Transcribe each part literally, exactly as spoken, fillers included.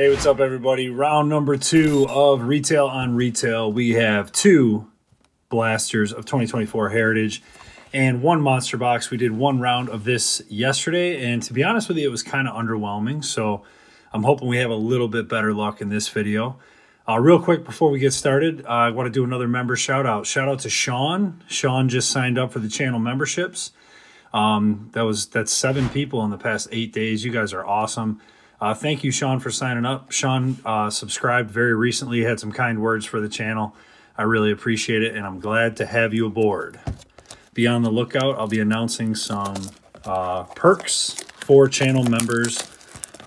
Hey, what's up, everybody? Round number two of Retail on Retail. We have two blasters of twenty twenty-four Heritage and one Monster Box. We did one round of this yesterday, and to be honest with you, it was kind of underwhelming, so I'm hoping we have a little bit better luck in this video. Uh, real quick, before we get started, uh, I want to do another member shout-out. Shout-out to Sean. Sean just signed up for the channel memberships. Um, that was that's seven people in the past eight days. You guys are awesome. Uh, thank you, Sean, for signing up. Sean uh, subscribed very recently, had some kind words for the channel. I really appreciate it, and I'm glad to have you aboard. Be on the lookout. I'll be announcing some uh, perks for channel members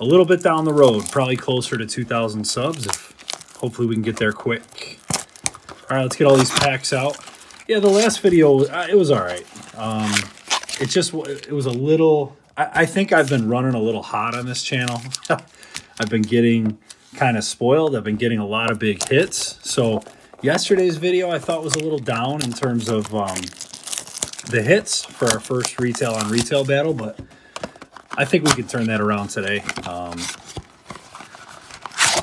a little bit down the road, probably closer to two thousand subs. If, hopefully we can get there quick. All right, let's get all these packs out. Yeah, the last video, it was all right. Um, it just it was a little... I think I've been running a little hot on this channel. I've been getting kind of spoiled. I've been getting a lot of big hits. So yesterday's video I thought was a little down in terms of um, the hits for our first Retail on Retail battle, but I think we could turn that around today. Um,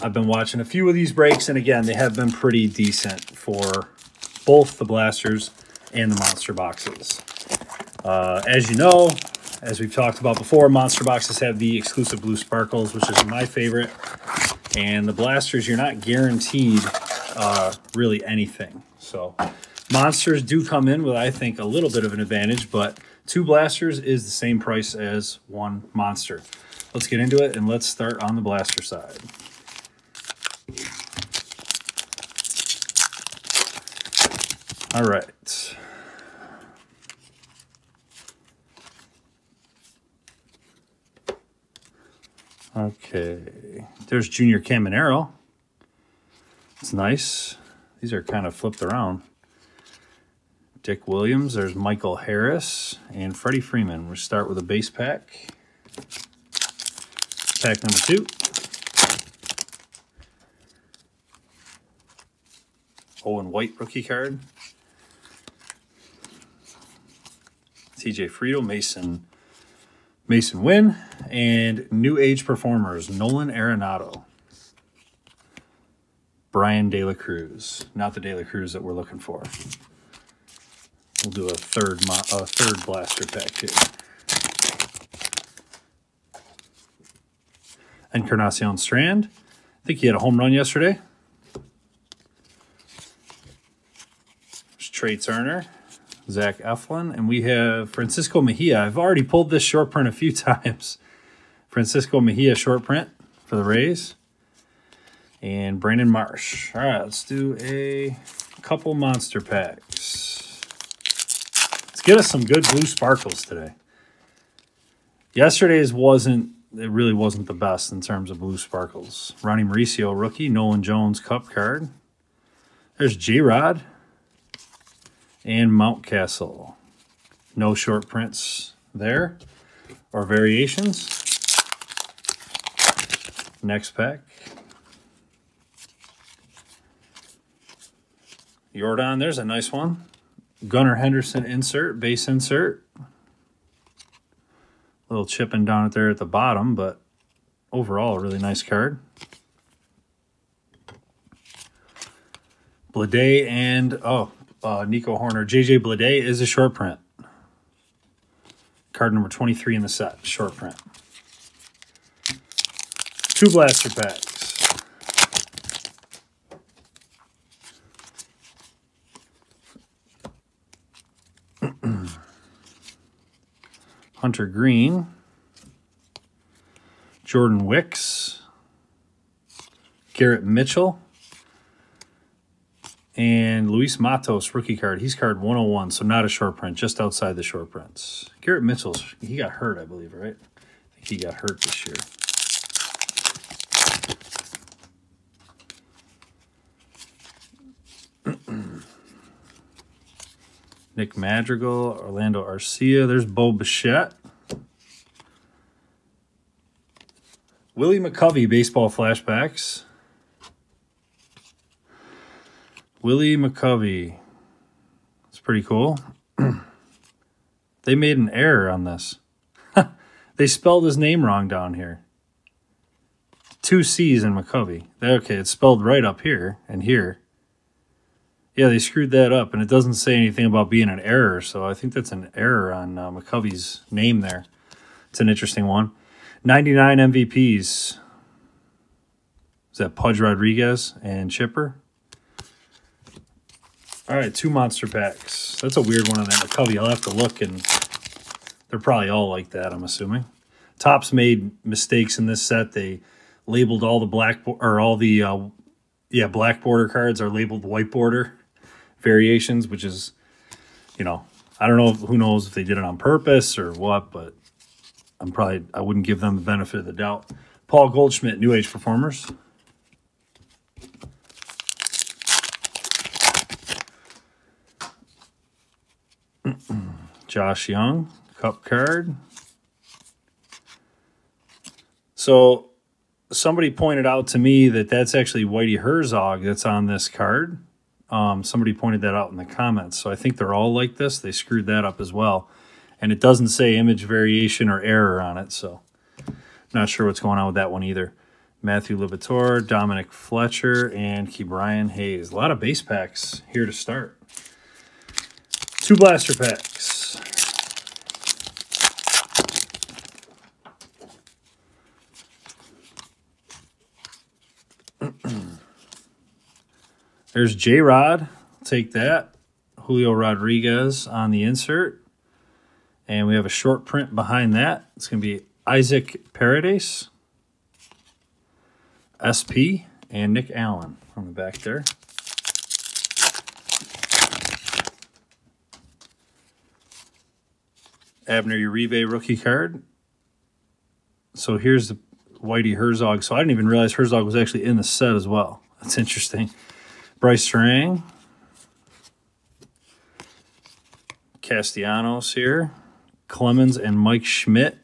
I've been watching a few of these breaks, and again, they have been pretty decent for both the blasters and the monster boxes. Uh, as you know, as we've talked about before, monster boxes have the exclusive blue sparkles, which is my favorite. And the blasters, you're not guaranteed uh, really anything. So monsters do come in with, I think, a little bit of an advantage, but two blasters is the same price as one monster. Let's get into it, and let's start on the blaster side. All right. Okay, there's Junior Caminero. It's nice. These are kind of flipped around. Dick Williams, there's Michael Harris, and Freddie Freeman. We'll start with a base pack. Pack number two. Owen White rookie card. T J Friedel, Mason Mason Wynn, and New Age Performers, Nolan Arenado. Brian De La Cruz, not the De La Cruz that we're looking for. We'll do a third, a third blaster pack here. Encarnacion Strand. I think he had a home run yesterday. There's Trey Turner. Zach Eflin, and we have Francisco Mejia. I've already pulled this short print a few times. Francisco Mejia short print for the Rays. And Brandon Marsh. All right, let's do a couple monster packs. Let's get us some good blue sparkles today. Yesterday's wasn't, it really wasn't the best in terms of blue sparkles. Ronnie Mauricio, rookie. Nolan Jones, cup card. There's J-Rod. And Mountcastle. No short prints there or variations. Next pack. Jordan, there's a nice one. Gunnar Henderson insert, base insert. Little chipping down there at the bottom, but overall a really nice card. Blade and, oh, Uh, Nico Horner. J J Blade is a short print. Card number twenty-three in the set. Short print. Two blaster packs. Hunter Green. Jordan Wicks. Garrett Mitchell. And Luis Matos, rookie card. He's card one oh one, so not a short print, just outside the short prints. Garrett Mitchell's, he got hurt, I believe, right? I think he got hurt this year. Nick Madrigal, Orlando Arcia. There's Bo Bichette. Willie McCovey, baseball flashbacks. Willie McCovey. That's pretty cool. They made an error on this. They spelled his name wrong down here. two C's in McCovey. Okay, it's spelled right up here and here. Yeah, they screwed that up, and it doesn't say anything about being an error, so I think that's an error on uh, McCovey's name there. It's an interesting one. ninety-nine M V Ps. Is that Pudge Rodriguez and Chipper? All right, two monster packs. That's a weird one on that McCovey. I'll have to look, and they're probably all like that, I'm assuming. Topps made mistakes in this set. They labeled all the black or all the uh, yeah black border cards are labeled white border variations, which is, you know, I don't know, who knows if they did it on purpose or what, but I'm probably I wouldn't give them the benefit of the doubt. Paul Goldschmidt, New Age Performers. Josh Young, Cup card. So somebody pointed out to me that that's actually Whitey Herzog that's on this card. Um, somebody pointed that out in the comments. So I think they're all like this. They screwed that up as well. And it doesn't say image variation or error on it. So not sure what's going on with that one either. Matthew Liberatore, Dominic Fletcher, and Ke'Bryan Hayes. A lot of base packs here to start. Two blaster packs. There's J-Rod. Take that. Julio Rodriguez on the insert. And we have a short print behind that. It's going to be Isaac Paredes, S P, and Nick Allen on the back there. Abner Uribe rookie card. So here's the Whitey Herzog. So I didn't even realize Herzog was actually in the set as well. That's interesting. Bryce Terang. Castellanos here. Clemens and Mike Schmidt.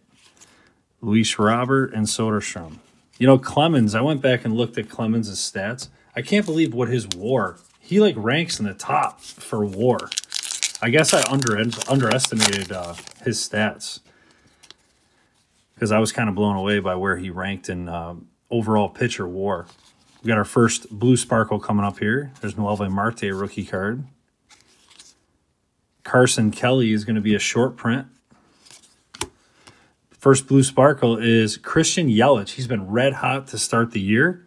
Luis Robert and Soderstrom. You know, Clemens, I went back and looked at Clemens' stats. I can't believe what his war. He, like, ranks in the top for war. I guess I under, underestimated uh, his stats because I was kind of blown away by where he ranked in uh, overall pitcher war. We got our first Blue Sparkle coming up here. There's Noelvy Marte rookie card. Carson Kelly is going to be a short print. First Blue Sparkle is Christian Yelich. He's been red hot to start the year.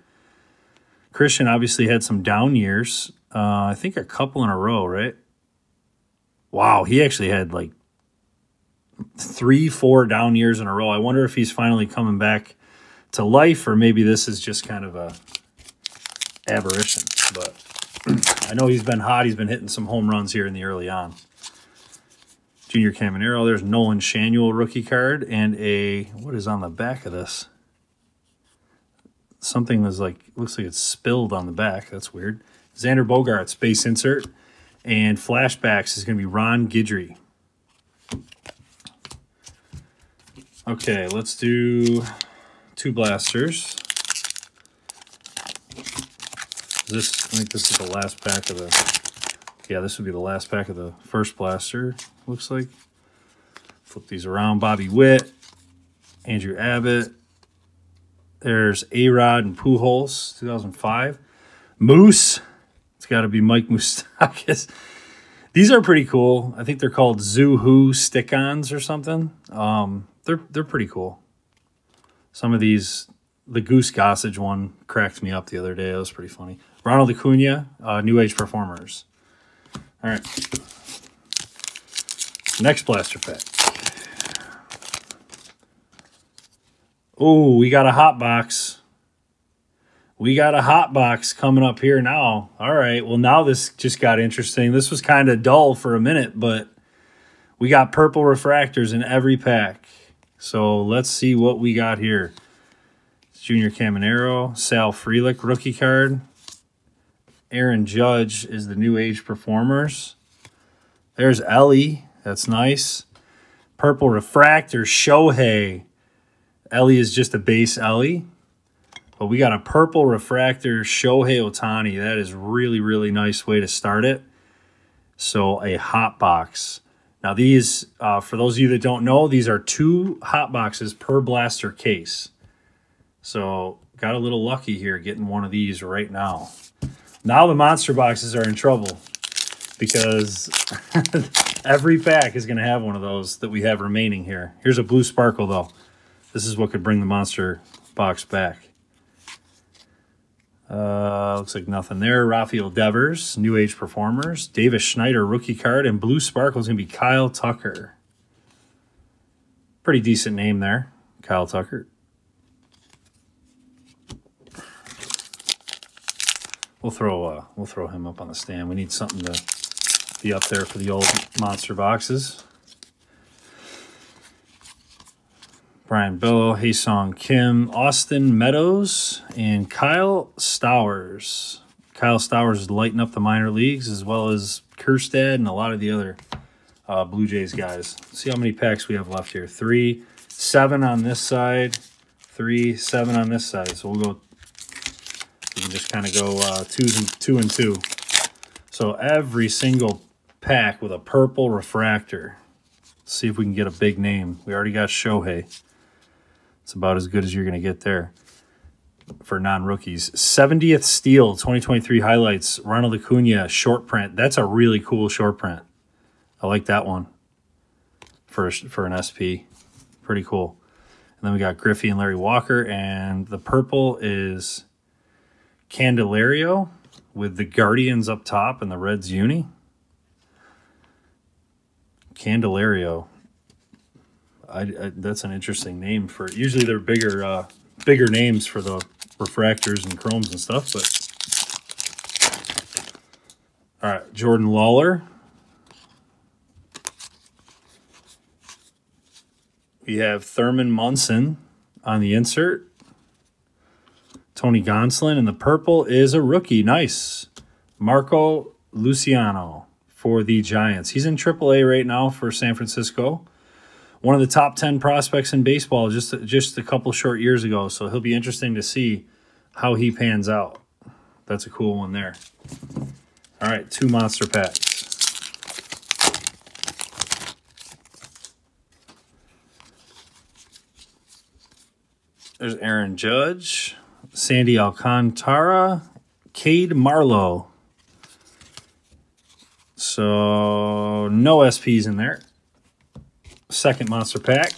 Christian obviously had some down years. Uh, I think a couple in a row, right? Wow, he actually had like three, four down years in a row. I wonder if he's finally coming back to life, or maybe this is just kind of a aberration. But I know he's been hot. He's been hitting some home runs here in the early on. Junior Caminero, there's Nolan Shanuel rookie card, and a, what is on the back of this? Something that's like, looks like it's spilled on the back. That's weird. Xander Bogaerts, base insert. And flashbacks is going to be Ron Guidry. Okay, let's do two blasters. This, I think this is the last pack of the... Yeah, this would be the last pack of the first blaster, looks like. Flip these around. Bobby Witt, Andrew Abbott. There's A-Rod and Pujols, two thousand five. Moose. It's got to be Mike Moustakis. These are pretty cool. I think they're called Zoo-Hoo stick-ons or something. Um, they're they're pretty cool. Some of these, the Goose Gossage one cracked me up the other day. That was pretty funny. Ronald Acuña, uh, New Age Performers. All right. Next blaster pack. Oh, we got a hot box. We got a hot box coming up here now. All right. Well, now this just got interesting. This was kind of dull for a minute, but we got purple refractors in every pack. So let's see what we got here. It's Junior Caminero, Sal Frelick, rookie card. Aaron Judge is the New Age Performers. There's Ellie. That's nice. Purple refractor, Shohei. Ellie is just a base Ellie. But we got a purple refractor Shohei Otani. That is really, really nice way to start it. So a hot box. Now these, uh, for those of you that don't know, these are two hot boxes per blaster case. So Got a little lucky here getting one of these right now. Now the monster boxes are in trouble because every pack is going to have one of those that we have remaining here. Here's a blue sparkle, though. This is what could bring the monster box back. Uh, looks like nothing there. Rafael Devers, New Age Performers. Davis Schneider, rookie card. And blue sparkle is going to be Kyle Tucker. Pretty decent name there, Kyle Tucker. We'll throw uh, we'll throw him up on the stand. We need something to be up there for the old monster boxes. Brian Bello, Haesung Kim, Austin Meadows, and Kyle Stowers. Kyle Stowers is lighting up the minor leagues, as well as Kerstad and a lot of the other uh, Blue Jays guys. Let's see how many packs we have left here. Three, seven on this side, three, seven on this side. So we'll go, we can just kind of go uh, twos and, two and two. So every single pack with a purple refractor. Let's see if we can get a big name. We already got Shohei. It's about as good as you're going to get there for non-rookies. seventieth Steel, twenty twenty-three highlights, Ronald Acuña, short print. That's a really cool short print. I like that one for, for an S P. Pretty cool. And then we got Griffey and Larry Walker, and the purple is Candelario with the Guardians up top and the Reds uni. Candelario. I, I, that's an interesting name for it. Usually they're bigger, uh, bigger names for the refractors and chromes and stuff. But all right, Jordan Lawler. We have Thurman Munson on the insert. Tony Gonsolin, and the purple is a rookie. Nice, Marco Luciano for the Giants. He's in triple A right now for San Francisco. One of the top ten prospects in baseball just, just a couple short years ago, so he'll be interesting to see how he pans out. That's a cool one there. All right, two monster packs. There's Aaron Judge, Sandy Alcantara, Cade Marlowe. So no S Ps in there. Second monster pack.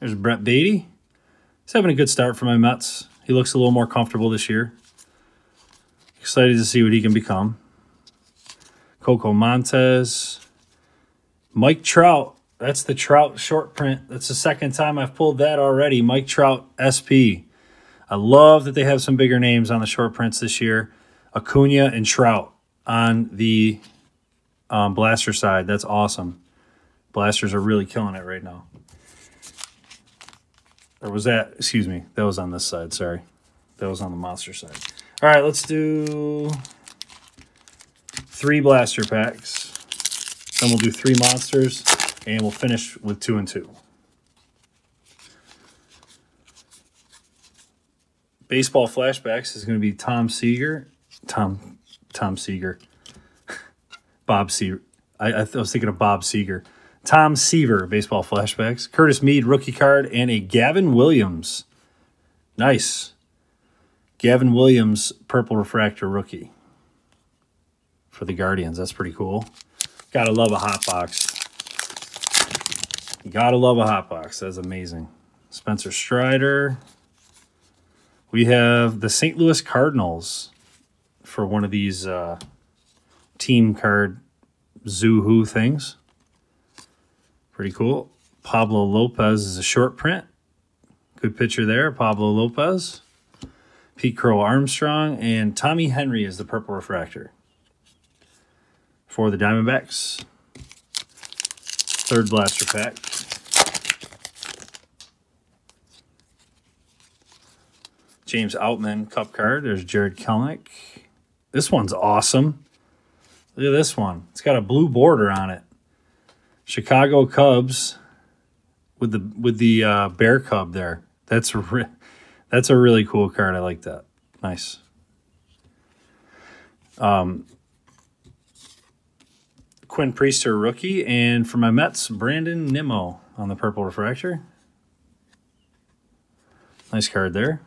There's Brett Beatty. He's having a good start for my Mets. He looks a little more comfortable this year. Excited to see what he can become. Coco Montes. Mike Trout. That's the Trout short print. That's the second time I've pulled that already. Mike Trout S P. I love that they have some bigger names on the short prints this year. Acuña and Trout on the um, Blaster side. That's awesome. Blasters are really killing it right now. Or was that, excuse me, that was on this side, sorry. That was on the Monster side. All right, let's do three Blaster packs. Then we'll do three Monsters. And we'll finish with two and two. Baseball flashbacks is going to be Tom Seaver. Tom Tom Seaver. Bob Seaver. I, I, I was thinking of Bob Seaver. Tom Seaver, baseball flashbacks. Curtis Mead, rookie card, and a Gavin Williams. Nice. Gavin Williams, purple refractor rookie. For the Guardians. That's pretty cool. Gotta love a hot box. Gotta love a hot box. That's amazing. Spencer Strider. We have the Saint Louis Cardinals for one of these uh, team card Zoo-Hoo things. Pretty cool. Pablo Lopez is a short print. Good picture there, Pablo Lopez. Pete Crow Armstrong. And Tommy Henry is the purple refractor for the Diamondbacks. Third blaster pack. James Outman cup card. There's Jared Kelnick. This one's awesome. Look at this one. It's got a blue border on it. Chicago Cubs with the with the uh, bear cub there. That's re that's a really cool card. I like that. Nice. Um. Quinn Priester, rookie. And for my Mets, Brandon Nimmo on the purple refractor. Nice card there.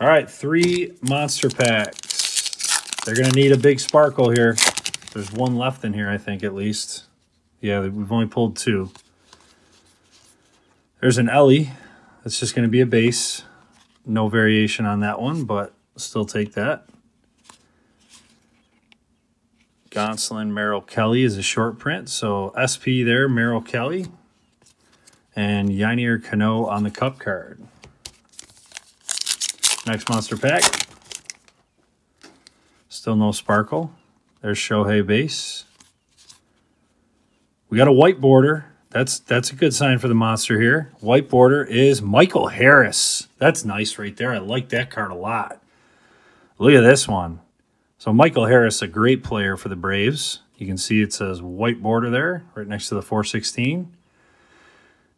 All right, three monster packs. They're going to need a big sparkle here. There's one left in here, I think, at least. Yeah, we've only pulled two. There's an Ellie. That's just going to be a base. No variation on that one, but still take that. Gonsolin, Merrill Kelly is a short print. So S P there, Merrill Kelly. And Ynier Cano on the cup card. Next monster pack. Still no sparkle. There's Shohei base. We got a white border. That's that's a good sign for the monster here. White border is Michael Harris. That's nice right there. I like that card a lot. Look at this one. So Michael Harris, a great player for the Braves. You can see it says white border there, right next to the four sixteen.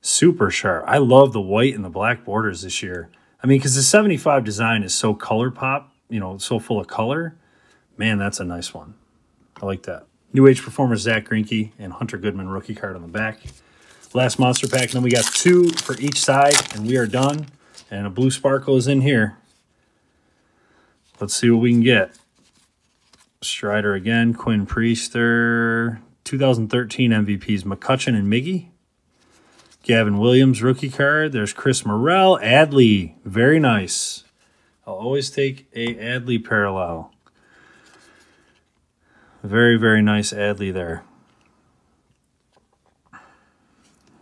Super sharp. I love the white and the black borders this year. I mean, because the seventy-five design is so color pop, you know, so full of color. Man, that's a nice one. I like that. New Age performers Zach Greinke and Hunter Goodman rookie card on the back. Last monster pack, and then we got two for each side, and we are done. And a blue sparkle is in here. Let's see what we can get. Strider again, Quinn Priester, two thousand thirteen M V Ps, McCutchen and Miggy. Gavin Williams, rookie card. There's Chris Morrell. Adley, very nice. I'll always take a Adley parallel. Very, very nice Adley there.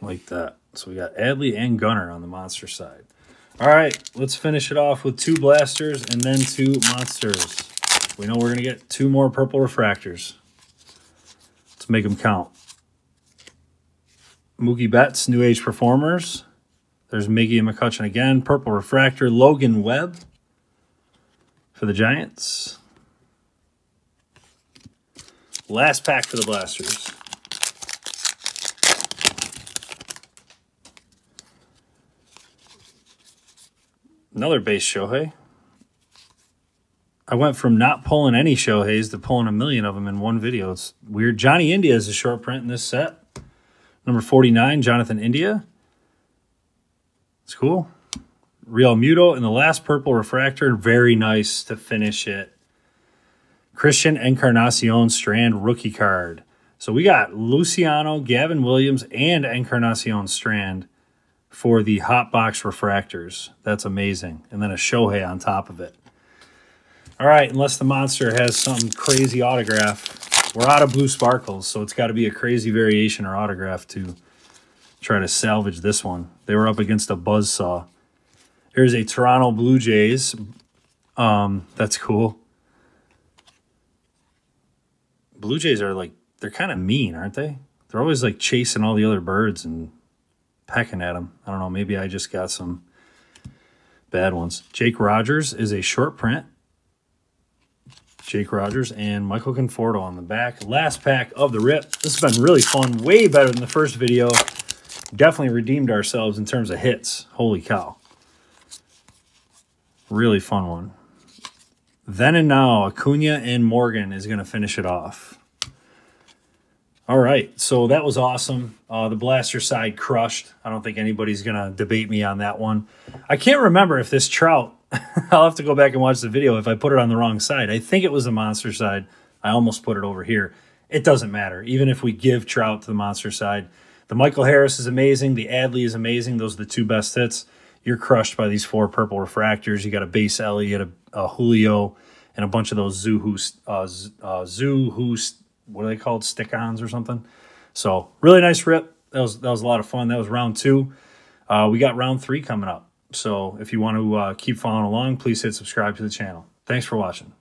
Like that. So we got Adley and Gunnar on the monster side. All right, let's finish it off with two blasters and then two monsters. We know we're going to get two more purple refractors. Let's make them count. Mookie Betts, New Age Performers. There's Miggy and McCutchen again. Purple Refractor, Logan Webb for the Giants. Last pack for the Blasters. Another base Shohei. I went from not pulling any Shoheis to pulling a million of them in one video. It's weird. Johnny India is a short print in this set. Number forty-nine, Jonathan India. It's cool. Real Muto in the last purple refractor. Very nice to finish it. Christian Encarnacion Strand rookie card. So we got Luciano, Gavin Williams, and Encarnacion Strand for the hot box refractors. That's amazing. And then a Shohei on top of it. All right, unless the monster has some crazy autograph. We're out of blue sparkles, so it's got to be a crazy variation or autograph to try to salvage this one. They were up against a buzzsaw. Here's a Toronto Blue Jays. Um, that's cool. Blue Jays are like, they're kind of mean, aren't they? They're always like chasing all the other birds and pecking at them. I don't know, maybe I just got some bad ones. Jake Rogers is a short print. Jake Rogers and Michael Conforto on the back. Last pack of the rip. This has been really fun. Way better than the first video. Definitely redeemed ourselves in terms of hits. Holy cow. Really fun one. Then and now, Acuña and Morgan is going to finish it off. All right, so that was awesome. Uh, the blaster side crushed. I don't think anybody's going to debate me on that one. I can't remember if this Trout... I'll have to go back and watch the video if I put it on the wrong side. I think it was the monster side. I almost put it over here. It doesn't matter. Even if we give Trout to the monster side, the Michael Harris is amazing. The Adley is amazing. Those are the two best hits. You're crushed by these four purple refractors. You got a base Ellie, you got a, a Julio, and a bunch of those Zuhu, uh, uh, Zuhu, what are they called? Stick-ons or something. So really nice rip. That was, that was a lot of fun. That was round two. Uh, we got round three coming up. So if you want to uh, keep following along, please hit subscribe to the channel. Thanks for watching.